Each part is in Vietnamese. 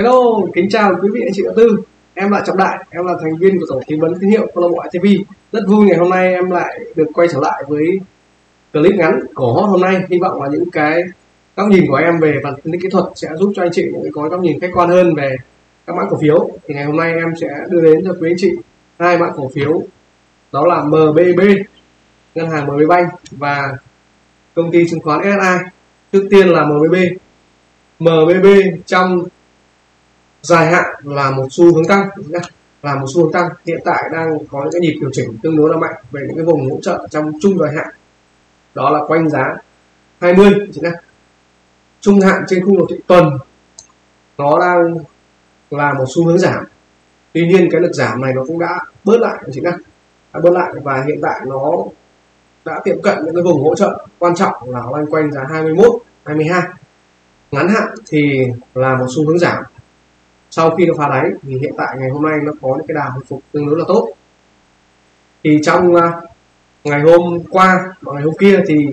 Hello, kính chào quý vị anh chị đầu tư. Em là Trọng Đại, em là thành viên của tổ tư vấn tín hiệu câu lạc bộ ITP. Rất vui ngày hôm nay em lại được quay trở lại với clip ngắn cổ hot hôm nay. Hy vọng là những cái góc nhìn của em về phần phân tích kỹ thuật sẽ giúp cho anh chị những có góc nhìn khách quan hơn về các mã cổ phiếu. Thì ngày hôm nay em sẽ đưa đến cho quý anh chị hai mã cổ phiếu, đó là MBB, ngân hàng MB Bank và công ty chứng khoán SSI. Trước tiên là MBB. MBB trong dài hạn là một xu hướng tăng, hiện tại đang có những cái nhịp điều chỉnh tương đối là mạnh về những cái vùng hỗ trợ trong trung dài hạn, đó là quanh giá 20. Trung hạn trên khung đồ thị tuần nó đang là một xu hướng giảm, tuy nhiên cái lực giảm này nó cũng đã bớt lại, và hiện tại nó đã tiệm cận những cái vùng hỗ trợ quan trọng là loanh quanh giá 21 22. Ngắn hạn thì là một xu hướng giảm, sau khi nó phá đáy thì hiện tại ngày hôm nay nó có những cái đà hồi phục tương đối là tốt. Thì trong ngày hôm qua và ngày hôm kia thì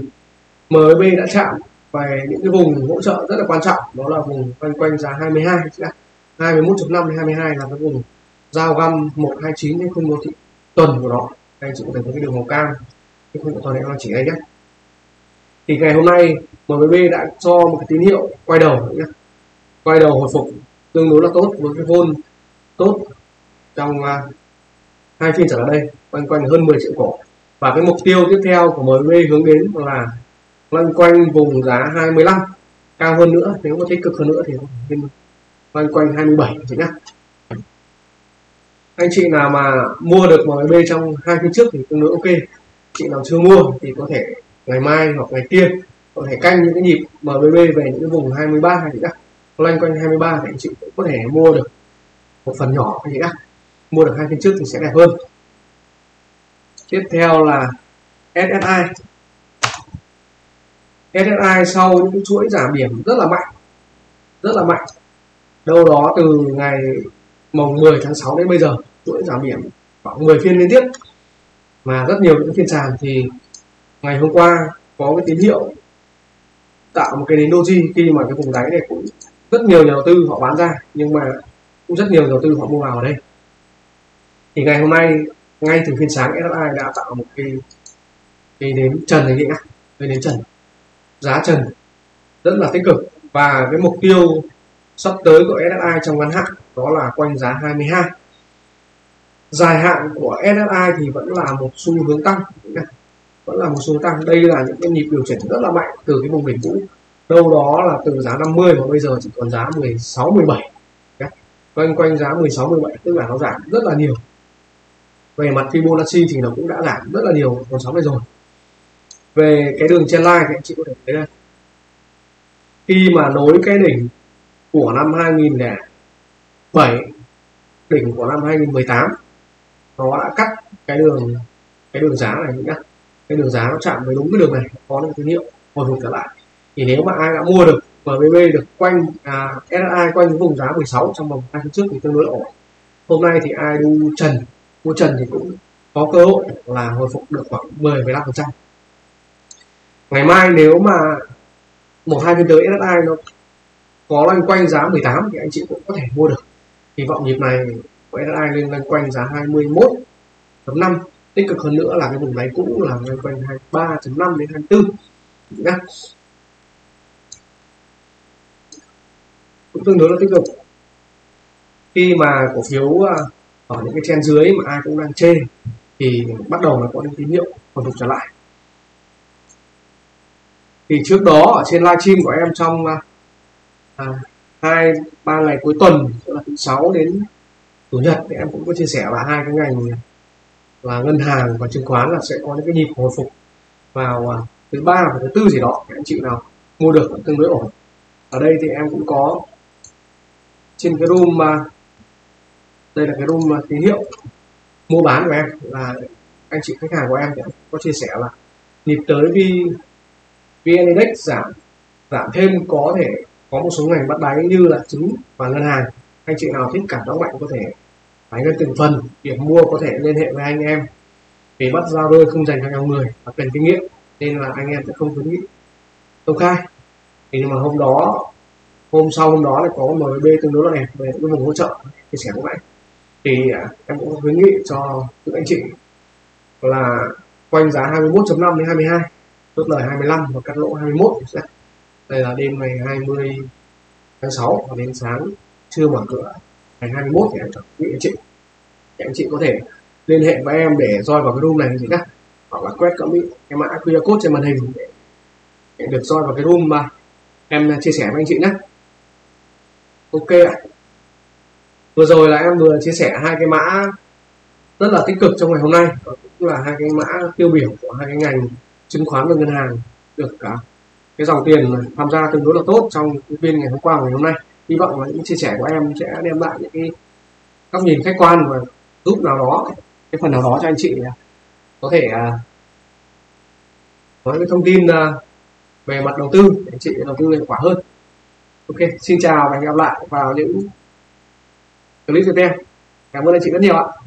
MB đã chạm về những cái vùng hỗ trợ rất là quan trọng, đó là vùng quanh giá 22, 21.5 đến 22 là cái vùng giao găm 129 trên khung đồ thị tuần của nó. Anh chị có thể thấy cái đường màu cam trên khung đồ thị tuần này nó chỉ đây nhé. Thì ngày hôm nay MB đã cho một cái tín hiệu quay đầu, hồi phục tương đối là tốt với cái vol tốt trong hai phiên trở lại đây, quanh hơn 10 triệu cổ. Và cái mục tiêu tiếp theo của MB hướng đến là quanh vùng giá 25, cao hơn nữa nếu mà tích cực hơn nữa thì quanh 27 chính nhá. Anh chị nào mà mua được MB trong hai phiên trước thì tương đối ok. Chị nào chưa mua thì có thể ngày mai hoặc ngày kia có thể canh những cái nhịp MB về những cái vùng 23 hay gì đó, loanh quanh 23 thì anh chị cũng có thể mua được một phần nhỏ hay gì đó, mua được hai phiên trước thì sẽ đẹp hơn. Tiếp theo là SSI. SSI sau những cái chuỗi giảm điểm rất là mạnh, đâu đó từ ngày mùng 10 tháng 6 đến bây giờ, chuỗi giảm điểm khoảng 10 phiên liên tiếp mà rất nhiều những phiên sàn, thì ngày hôm qua có cái tín hiệu tạo một cái nến doji khi mà cái vùng đáy này cũng rất nhiều nhà đầu tư họ bán ra, nhưng mà cũng rất nhiều nhà đầu tư họ mua vào ở đây. Thì ngày hôm nay ngay từ phiên sáng SSI đã tạo một cái nến trần này, nến trần giá trần rất là tích cực, và cái mục tiêu sắp tới của SSI trong ngắn hạn đó là quanh giá 22. Dài hạn của SSI thì vẫn là một xu hướng tăng, đây là những cái nhịp điều chỉnh rất là mạnh từ cái vùng đỉnh cũ, đâu đó là từ giá 50 mà bây giờ chỉ còn giá 16 17, quanh giá 16 17, tức là nó giảm rất là nhiều. Về mặt Fibonacci thì nó cũng đã giảm rất là nhiều con sóng này rồi. Về cái đường trendline thì anh chị có thể thấy đây, khi mà nối cái đỉnh của năm 2007, đỉnh của năm 2018, nó đã cắt cái đường giá này nhá. Cái đường giá nó chạm với đúng cái đường này, có được tín hiệu hồi phục trở lại. Thì nếu mà ai đã mua được MBB được quanh SSI quanh cái vùng giá 16 trong vòng 2 tháng trước thì tương đối ổn. Hôm nay thì ai mua trần thì cũng có cơ hội là hồi phục được khoảng 10-15%. Ngày mai nếu mà 1-2 phiên tới SSI nó có loanh quanh giá 18 thì anh chị cũng có thể mua được. Hy vọng nhịp này của SSI lên loanh quanh giá 21.5, tích cực hơn nữa là cái vùng đáy cũ là loanh quanh 23.5 đến 24 nhá. Cũng tương đối là tích cực. Khi mà cổ phiếu ở những cái trend dưới mà ai cũng đang chê thì bắt đầu là có những tín hiệu hồi phục trở lại. Thì trước đó ở trên livestream của em trong 2-3 ngày cuối tuần, tức là thứ 6 đến chủ nhật, thì em cũng có chia sẻ là hai cái ngành là ngân hàng và chứng khoán là sẽ có những cái nhịp hồi phục vào thứ 3 và thứ 4 gì đó. Các anh chị nào mua được cũng tương đối ổn. Ở đây thì em cũng có trên cái room, đây là cái room tín hiệu mua bán của em, là anh chị khách hàng của em có chia sẻ là nhịp tới VN Index giảm thêm, có thể có một số ngành bắt đáy như là chứng và ngân hàng. Anh chị nào thích cảm giác mạnh có thể đánh lên từng phần, điểm mua có thể liên hệ với anh em, vì bắt giao đôi không dành cho nhau người và cần kinh nghiệm nên là anh em sẽ không khuyến nghị công khai. Thì nhưng mà hôm đó Hôm sau hôm đó là có MB tương đối là đẹp về những vùng hỗ trợ chia sẻ của bạn, thì em cũng khuyến nghị cho các anh chị là quanh giá 21.5 đến 22, chốt lời 25 và cắt lỗ 21. Đây là đêm ngày 20 tháng 6 và đến sáng trưa mở cửa ngày 21 thì em cho quý anh chị. Thì anh chị có thể liên hệ với em để join vào cái room này gì nhá, hoặc là quét cái mã QR code trên màn hình để được join vào cái room mà em chia sẻ với anh chị nhé. Ok ạ. Vừa rồi là em vừa chia sẻ hai cái mã rất là tích cực trong ngày hôm nay, cũng là hai cái mã tiêu biểu của hai cái ngành chứng khoán và ngân hàng được cả cái dòng tiền tham gia tương đối là tốt trong phiên ngày hôm qua và ngày hôm nay. Hy vọng là những chia sẻ của em sẽ đem lại những cái góc nhìn khách quan và giúp nào đó cái phần nào đó cho anh chị có thể có những thông tin về mặt đầu tư để anh chị đầu tư hiệu quả hơn. Ok, xin chào và hẹn gặp lại vào những clip tiếp theo. Cảm ơn anh chị rất nhiều ạ.